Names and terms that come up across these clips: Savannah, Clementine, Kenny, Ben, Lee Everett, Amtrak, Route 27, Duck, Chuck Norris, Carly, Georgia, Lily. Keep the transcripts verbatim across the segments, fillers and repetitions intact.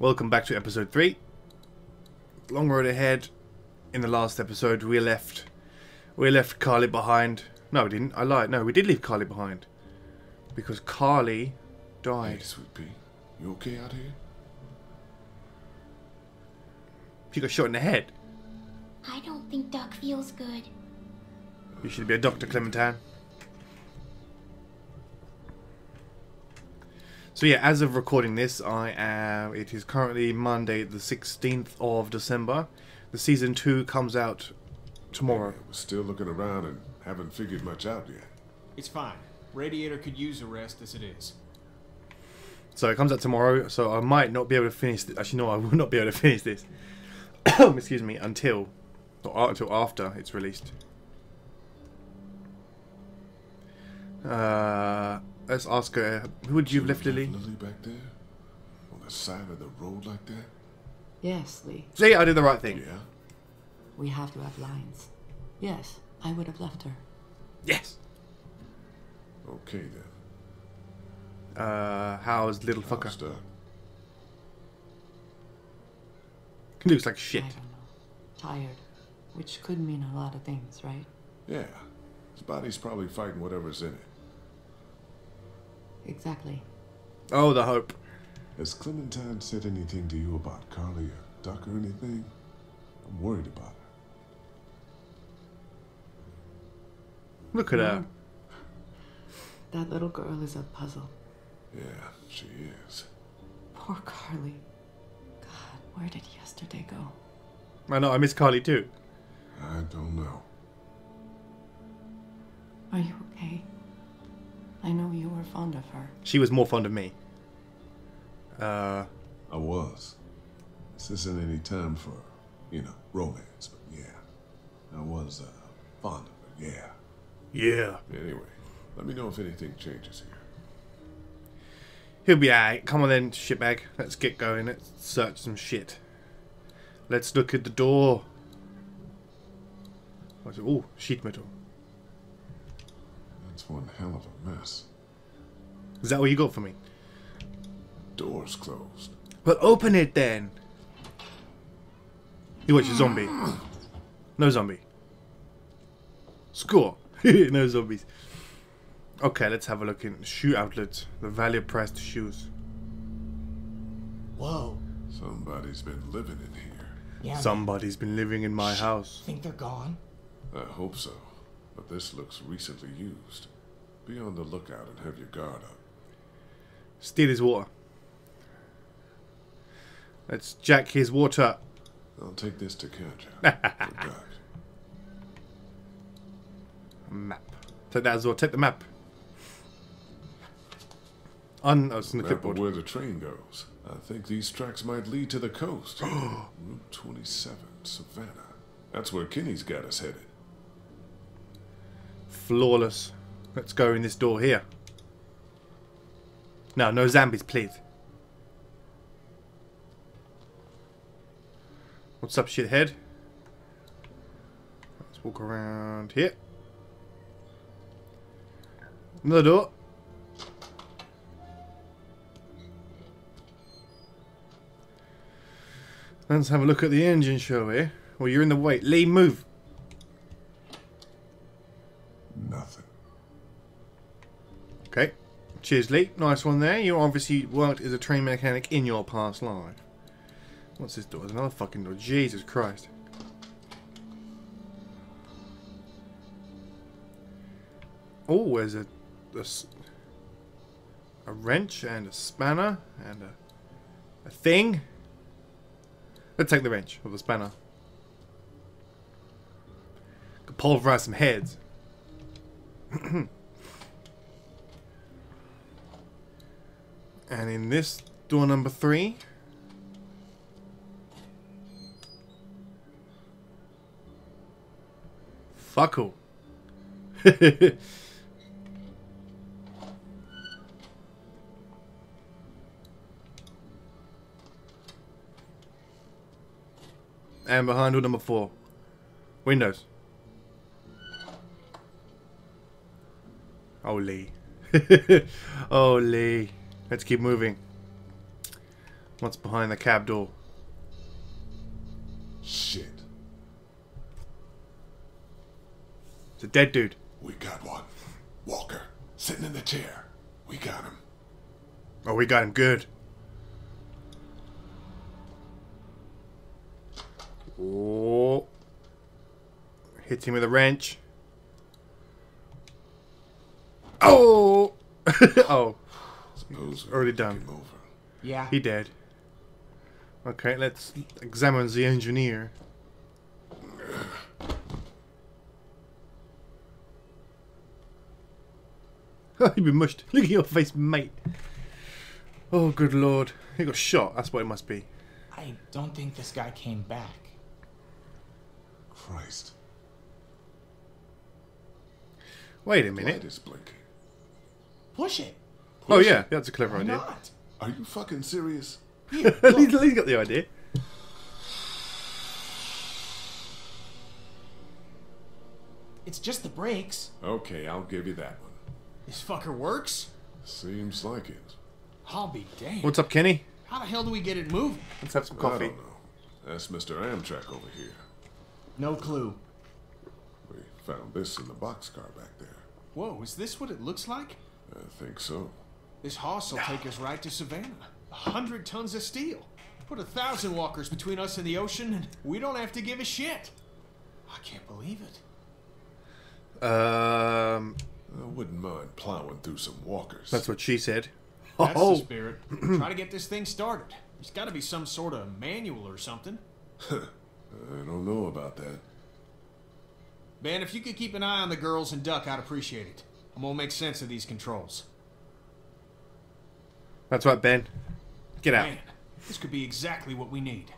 Welcome back to episode three. Long road ahead. In the last episode we left we left Carly behind. No, we didn't. I lied. No, we did leave Carly behind. Because Carly died. Hey, sweet pea. You okay out here? She got shot in the head. I don't think Duck feels good. You should be a doctor, Clementine. So yeah, as of recording this, I am. It is currently Monday, the sixteenth of December. The season two comes out tomorrow. Yeah, we're still looking around and haven't figured much out yet. It's fine. Radiator could use a rest as it is. So it comes out tomorrow. So I might not be able to finish. This. Actually, no, I will not be able to finish this. Excuse me. Until, or until after it's released. Uh. Let's ask her. Who would you have left Lily? Lily back there? On the side of the road like that? Yes, Lee. See, I did the right thing. Yeah. We have to have lines. Yes, I would have left her. Yes. Okay then. Uh, how's little fucker? How's that? He looks like shit. I don't know. Tired. Which could mean a lot of things, right? Yeah. His body's probably fighting whatever's in it. Exactly. Oh, the hope. Has Clementine said anything to you about Carly or Duck or anything? I'm worried about her. Look at her. That little girl is a puzzle. Yeah, she is. Poor Carly. God, where did yesterday go? I know, I miss Carly too. I don't know. Are you okay? I know you were fond of her. She was more fond of me. Uh, I was. This isn't any time for, you know, romance, but yeah. I was uh, fond of her, yeah. Yeah. Anyway, let me know if anything changes here. He'll be alright. Come on then, shitbag. Let's get going. Let's search some shit. Let's look at the door. Oh, sheet metal. That's one hell of a mess. Is that what you got for me? Door's closed. But open it then. You watch a zombie. No zombie. Score. No zombies. Okay, let's have a look in shoe outlets. The value priced shoes. Whoa. Somebody's been living in here. Yeah. Somebody's been living in my Shh. house. Think they're gone? I hope so. But this looks recently used. Be on the lookout and have your guard up. Steal his water. Let's jack his water. I'll take this to Georgia. Map. Take that as well. Take the map. Un oh, it's the map of where the train goes. I think these tracks might lead to the coast. Route twenty-seven, Savannah. That's where Kenny's got us headed. Flawless. Let's go in this door here. No, no zombies, please. What's up, shithead? Let's walk around here. Another door. Let's have a look at the engine, shall we? Well, you're in the way. Lee, move. Nothing. Okay. Cheers, Lee. Nice one there. You obviously worked as a train mechanic in your past life. What's this door? There's another fucking door. Jesus Christ. Oh, there's a, a, a wrench and a spanner and a, a thing. Let's take the wrench or the spanner. Could pulverize some heads. And in this door number three, fuckle. And behind door number four, windows. Oh, Lee. Oh, Lee. Let's keep moving. What's behind the cab door? Shit. It's a dead dude. We got one. Walker. Sitting in the chair. We got him. Oh, we got him good. Oh. Hits him with a wrench. Oh! Oh. Suppose already done. Over. Yeah. He dead. Okay, let's examine the engineer. He be mushed. Look at your face, mate. Oh, good lord. He got shot. That's what it must be. I don't think this guy came back. Christ. Wait a minute. Light is blinking. Push it. Push oh, yeah. It. That's a clever Why idea. Not? Are you fucking serious? Here, he's, he's got the idea. It's just the brakes. Okay, I'll give you that one. This fucker works? Seems like it. I'll be damned. What's up, Kenny? How the hell do we get it moving? Let's have some coffee. I don't know. That's Mister Amtrak over here. No clue. We found this in the boxcar back there. Whoa, is this what it looks like? I think so. This hoss will take us right to Savannah. A hundred tons of steel. Put a thousand walkers between us and the ocean, and we don't have to give a shit. I can't believe it. Um... I wouldn't mind plowing through some walkers. That's what she said. That's oh. the spirit. Try to get this thing started. There's got to be some sort of manual or something. I don't know about that. Ben, if you could keep an eye on the girls and Duck, I'd appreciate it. I'm going to make sense of these controls. That's right, Ben. Get out. Man, this could be exactly what we need.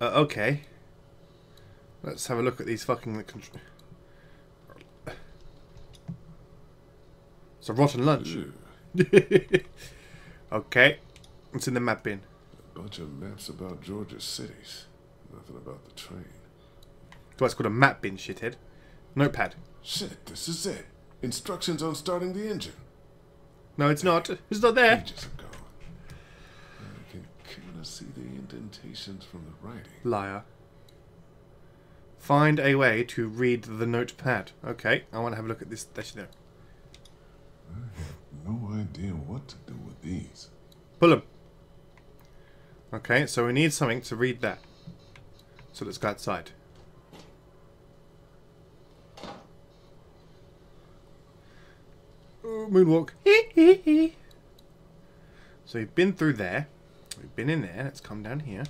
Uh, okay. Let's have a look at these fucking controls. It's a rotten lunch. Okay. What's in the map bin? A bunch of maps about Georgia's cities. Nothing about the train. So that's called a map bin, shithead. Notepad. Shit, this is it. Instructions on starting the engine. No, it's not. It's not there. Ages ago. I can kind of see the indentations from the writing. Liar. Find a way to read the notepad. Okay, I want to have a look at this. That's there. I have no idea what to do with these. Pull them. Okay, so we need something to read that. So let's go outside. Oh, moonwalk. So we've been through there. We've been in there. Let's come down here.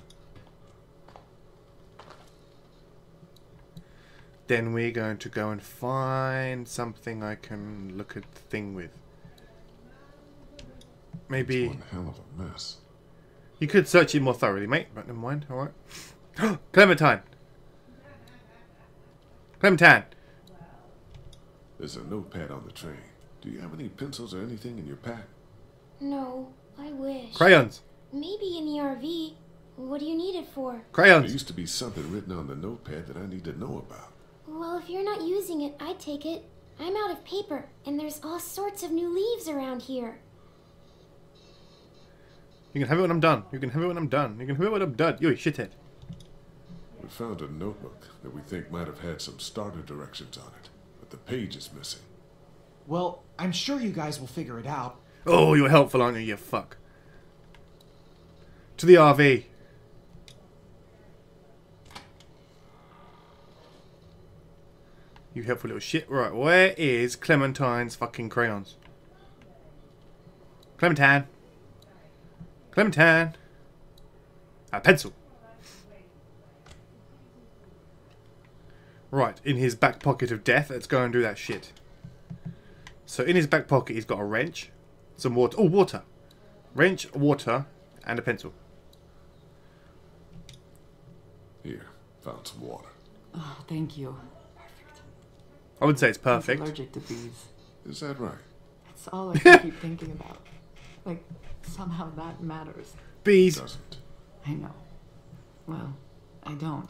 Then we're going to go and find something I can look at the thing with. Maybe... That's one hell of a mess. You could search it more thoroughly, mate, but never mind, alright. Clementine! Clementine! There's a notepad on the train. Do you have any pencils or anything in your pack? No, I wish. Crayons! Maybe in the R V. What do you need it for? Crayons! There used to be something written on the notepad that I need to know about. Well, if you're not using it, I'd take it. I'm out of paper, and there's all sorts of new leaves around here. You can have it when I'm done. You can have it when I'm done. You can have it when I'm done. You shithead. We found a notebook that we think might have had some starter directions on it, but the page is missing. Well, I'm sure you guys will figure it out. Oh, you're helpful, aren't you, you fuck? To the R V. You helpful little shit. Right, where is Clementine's fucking crayons? Clementine. Clementine. A pencil. Right, in his back pocket of death. Let's go and do that shit. So in his back pocket, he's got a wrench, some water. Oh, water. Wrench, water, and a pencil. Here, found some water. Oh, thank you. I would say it's perfect. I'm allergic to bees. Is that right? That's all I can keep thinking about. Like, somehow that matters. Bees. It doesn't. I know. Well, I don't.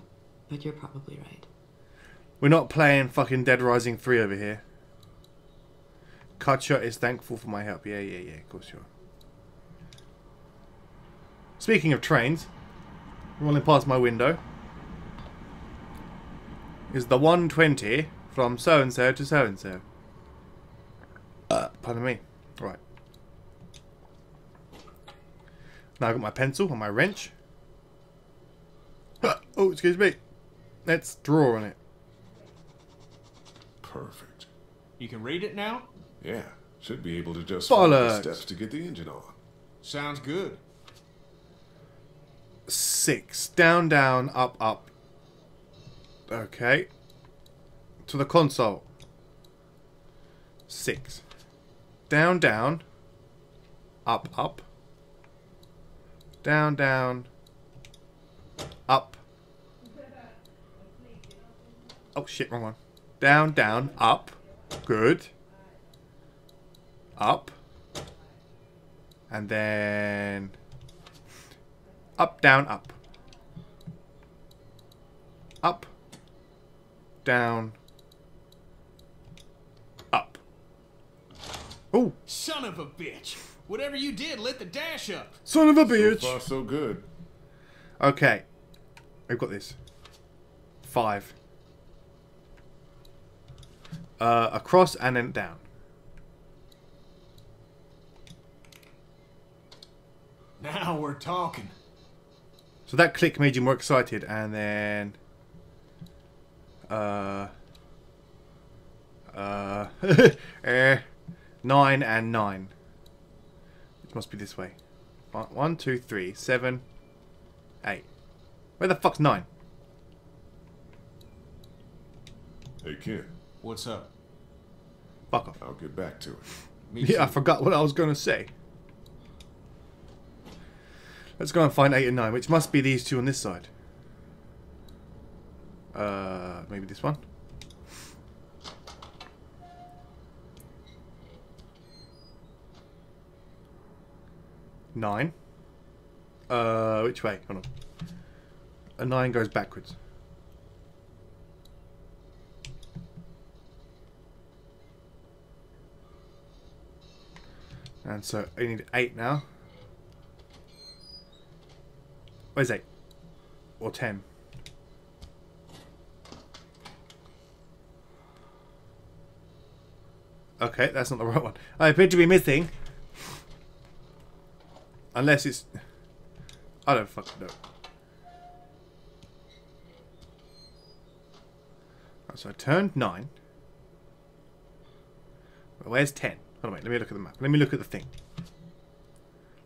But you're probably right. We're not playing fucking Dead Rising three over here. Cutshot is thankful for my help. Yeah, yeah, yeah. Of course you are. Speaking of trains, rolling past my window is the one twenty from so-and-so to so-and-so. Uh, pardon me. Right. Now I've got my pencil and my wrench. Oh, excuse me. Let's draw on it. Perfect. You can read it now? Yeah. Should be able to just follow the steps to get the engine on. Sounds good. Six. Down, down, up, up. Okay. To the console. Six. Down, down. Up, up. Down, down. Up. Oh shit, wrong one. Down, down, up. Good. Up. And then... up, down, up. Up. Down. Up. Oh! Son of a bitch! Whatever you did, lit the dash up! Son of a bitch! So far, so good. Okay. I've got this. Five. Uh, across and then down. Now we're talking. So that click made you more excited, and then... Uh... Uh... eh, nine and nine. It must be this way. One, two, three, seven, eight. Where the fuck's nine? Hey, kid. What's up? Fuck off. I'll get back to it. Me yeah, too. I forgot what I was going to say. Let's go and find eight and nine, which must be these two on this side. Uh, maybe this one? Nine. Uh, which way? Hold on. A nine goes backwards. And so I need eight now. Where's eight? Or ten? Okay, that's not the right one. I appear to be missing. Unless it's... I don't fucking know. Right, so I turned nine. Where's ten? Hold on, wait, let me look at the map. Let me look at the thing.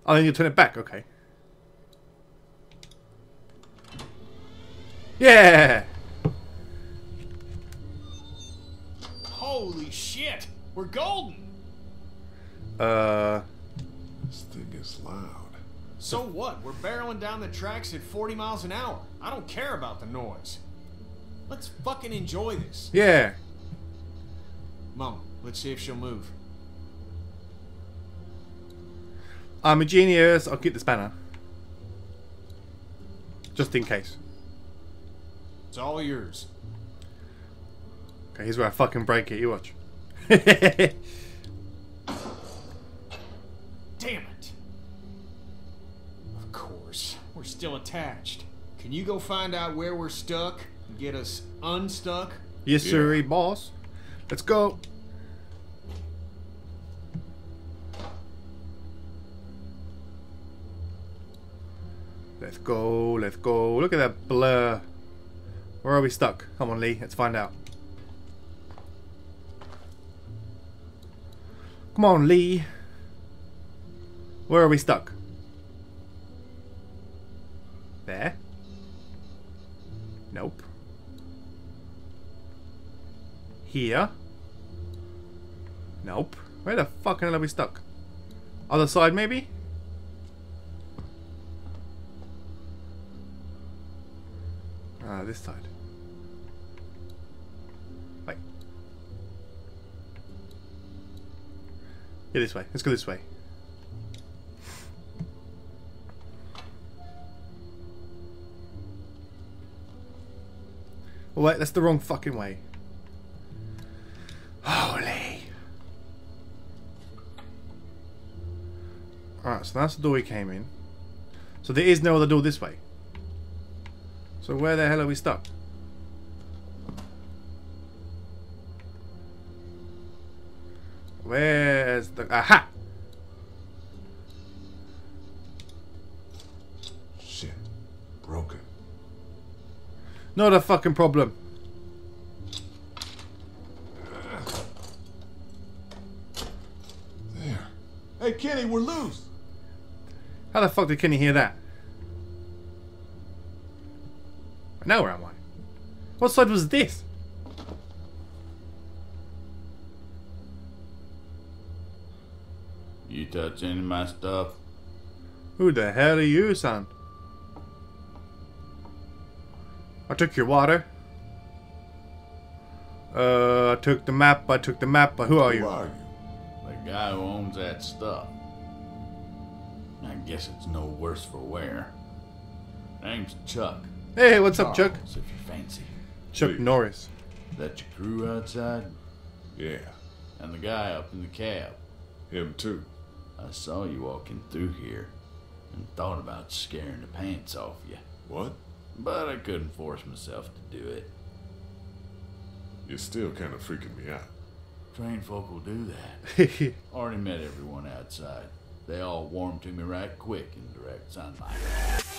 Oh, then you turn it back. Okay. Yeah! Holy shit! We're golden! Uh... This thing is loud. So what? We're barreling down the tracks at forty miles an hour. I don't care about the noise. Let's fucking enjoy this. Yeah. Mom, let's see if she'll move. I'm a genius. I'll keep this banner. Just in case. It's all yours. Okay, here's where I fucking break it. You watch. Damn it. Of course. We're still attached. Can you go find out where we're stuck and get us unstuck? Yes, sirree, yeah. Boss. Let's go. Let's go, let's go. Look at that blur. Where are we stuck? Come on, Lee. Let's find out. Come on, Lee. Where are we stuck? There? Nope. Here? Nope. Where the fuck are we stuck? Other side, maybe? Ah, uh, this side. Wait. Yeah, this way. Let's go this way. Oh, wait, that's the wrong fucking way. Holy. Alright, so that's the door we came in. So there is no other door this way. So where the hell are we stuck? Where's the... Aha! Shit. Broken. Not a fucking problem. There. Hey, Kenny, we're loose. How the fuck did Kenny hear that? Now where am I? What side was this? You touch any of my stuff? Who the hell are you, son? I took your water. Uh, I took the map, I took the map, but who are you? Who are you? The guy who owns that stuff. I guess it's no worse for wear. Name's Chuck. Hey, what's Norris, up, Chuck? If you fancy. Chuck Please. Norris. That your crew outside? Yeah. And the guy up in the cab? Him too. I saw you walking through here and thought about scaring the pants off you. What? But I couldn't force myself to do it. You're still kind of freaking me out. Trained folk will do that. Already met everyone outside. They all warmed to me right quick in direct sunlight.